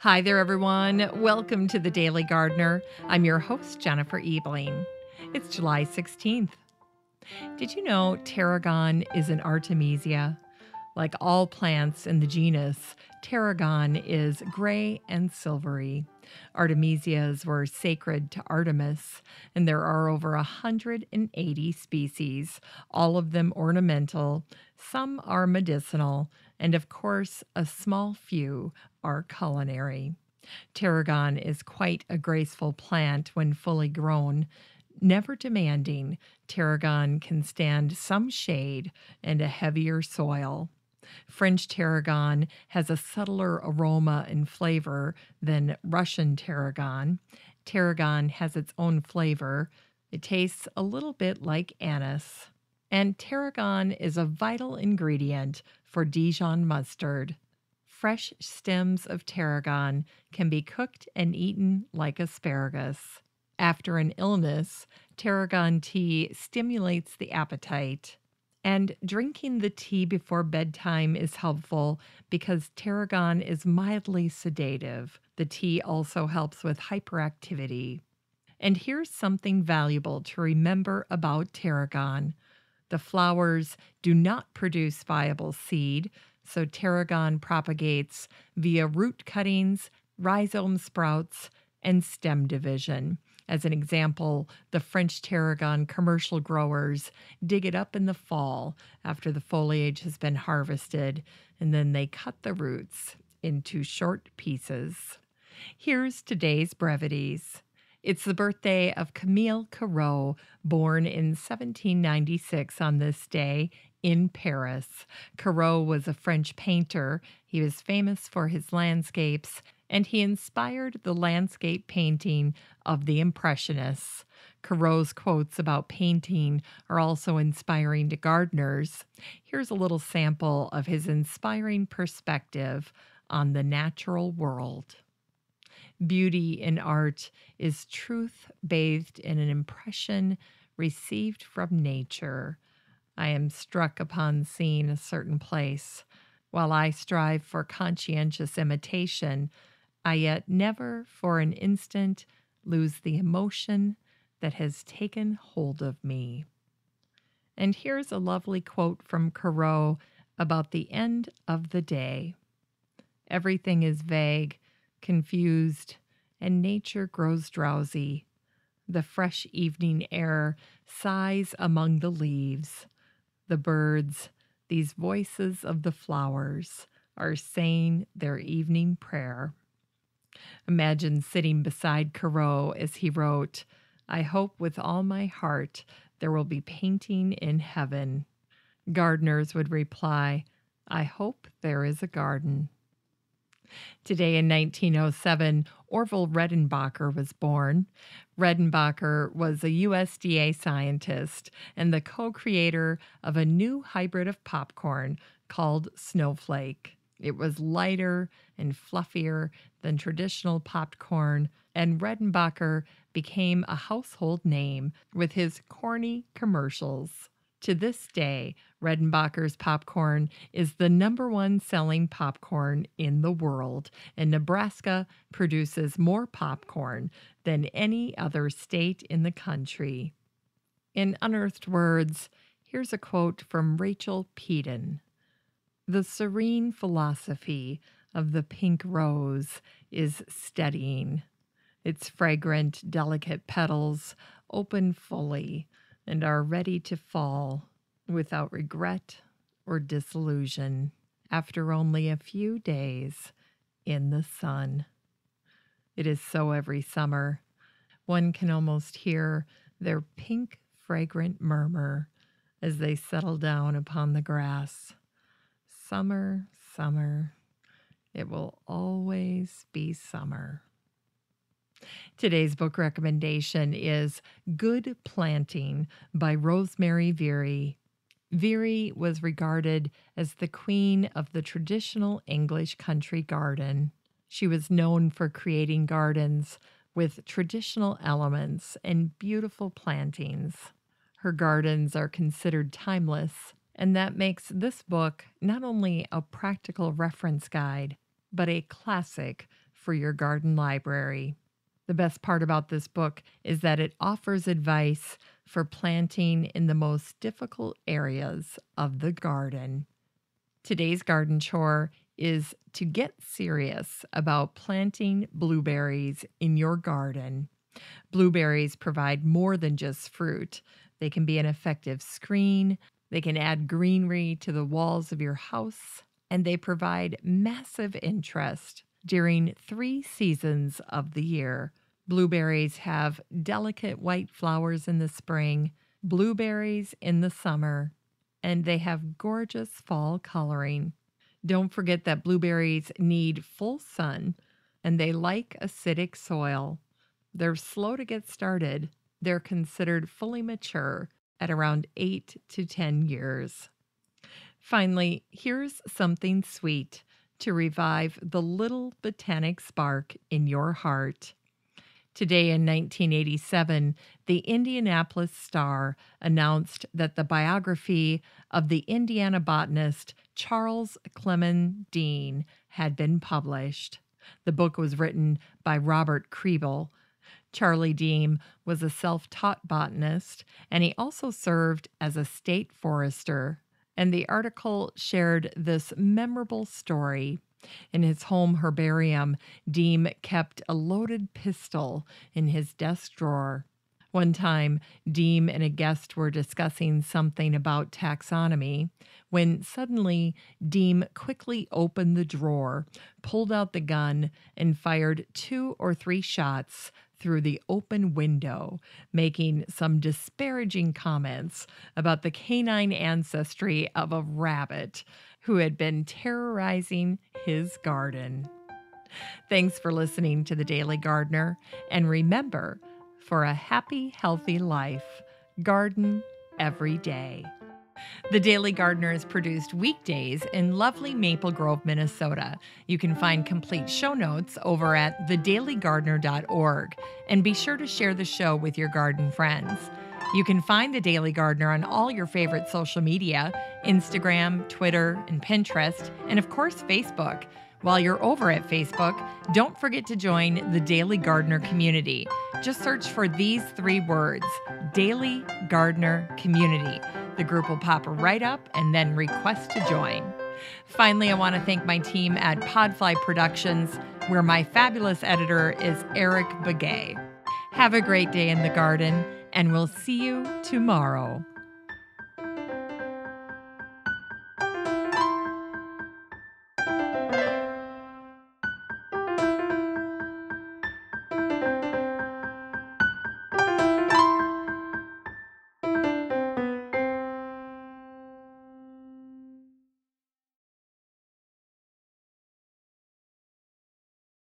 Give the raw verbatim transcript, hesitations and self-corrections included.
Hi there, everyone. Welcome to The Daily Gardener. I'm your host, Jennifer Ebeling. It's July sixteenth. Did you know tarragon is an Artemisia? Like all plants in the genus, tarragon is gray and silvery. Artemisias were sacred to Artemis, and there are over one hundred eighty species, all of them ornamental, some are medicinal, and of course, a small few are culinary. Tarragon is quite a graceful plant when fully grown. Never demanding, tarragon can stand some shade and a heavier soil. French tarragon has a subtler aroma and flavor than Russian tarragon. Tarragon has its own flavor. It tastes a little bit like anise. And tarragon is a vital ingredient for Dijon mustard. Fresh stems of tarragon can be cooked and eaten like asparagus. After an illness, tarragon tea stimulates the appetite. And drinking the tea before bedtime is helpful because tarragon is mildly sedative. The tea also helps with hyperactivity. And here's something valuable to remember about tarragon. The flowers do not produce viable seed, so tarragon propagates via root cuttings, rhizome sprouts, and stem division. As an example, the French tarragon commercial growers dig it up in the fall after the foliage has been harvested, and then they cut the roots into short pieces. Here's today's brevities. It's the birthday of Camille Corot, born in seventeen ninety-six on this day in Paris. Corot was a French painter. He was famous for his landscapes, and he inspired the landscape painting of the Impressionists. Corot's quotes about painting are also inspiring to gardeners. Here's a little sample of his inspiring perspective on the natural world. Beauty in art is truth bathed in an impression received from nature. I am struck upon seeing a certain place. While I strive for conscientious imitation, I yet never for an instant lose the emotion that has taken hold of me. And here's a lovely quote from Corot about the end of the day. Everything is vague, confused, and nature grows drowsy. The fresh evening air sighs among the leaves. The birds, these voices of the flowers, are saying their evening prayer. Imagine sitting beside Corot as he wrote, "I hope with all my heart there will be painting in heaven." Gardeners would reply, "I hope there is a garden." Today in nineteen oh seven, Orville Redenbacher was born. Redenbacher was a U S D A scientist and the co-creator of a new hybrid of popcorn called Snowflake. It was lighter and fluffier than traditional popcorn, and Redenbacher became a household name with his corny commercials. To this day, Redenbacher's popcorn is the number one selling popcorn in the world, and Nebraska produces more popcorn than any other state in the country. In Unearthed Words, here's a quote from Rachel Peden. "The serene philosophy of the pink rose is steadying. Its fragrant, delicate petals open fully and are ready to fall without regret or disillusion after only a few days in the sun." It is so every summer. One can almost hear their pink, fragrant murmur as they settle down upon the grass. Summer, summer, it will always be summer. Today's book recommendation is Good Planting by Rosemary Verey. Verey was regarded as the queen of the traditional English country garden. She was known for creating gardens with traditional elements and beautiful plantings. Her gardens are considered timeless, and that makes this book not only a practical reference guide, but a classic for your garden library. The best part about this book is that it offers advice for planting in the most difficult areas of the garden. Today's garden chore is to get serious about planting blueberries in your garden. Blueberries provide more than just fruit. They can be an effective screen, they can add greenery to the walls of your house, and they provide massive interest during three seasons of the year. Blueberries have delicate white flowers in the spring, blueberries in the summer, and they have gorgeous fall coloring. Don't forget that blueberries need full sun, and they like acidic soil. They're slow to get started. They're considered fully mature at around eight to ten years. Finally, here's something sweet to revive the little botanic spark in your heart. Today in nineteen eighty-seven, the Indianapolis Star announced that the biography of the Indiana botanist Charles Clemen Deam had been published. The book was written by Robert Creeble. Charlie Deam was a self-taught botanist, and he also served as a state forester. And the article shared this memorable story. In his home herbarium, Deam kept a loaded pistol in his desk drawer. One time, Deam and a guest were discussing something about taxonomy, when suddenly Deam quickly opened the drawer, pulled out the gun, and fired two or three shots through the open window, making some disparaging comments about the canine ancestry of a rabbit who had been terrorizing his garden. Thanks for listening to The Daily Gardener, and remember, for a happy, healthy life, garden every day. The Daily Gardener is produced weekdays in lovely Maple Grove, Minnesota. You can find complete show notes over at the daily gardener dot org, and be sure to share the show with your garden friends. You can find The Daily Gardener on all your favorite social media, Instagram, Twitter, and Pinterest, and of course, Facebook. While you're over at Facebook, don't forget to join the Daily Gardener community. Just search for these three words, Daily Gardener Community. The group will pop right up, and then request to join. Finally, I want to thank my team at Podfly Productions, where my fabulous editor is Eric Begay. Have a great day in the garden, and we'll see you tomorrow.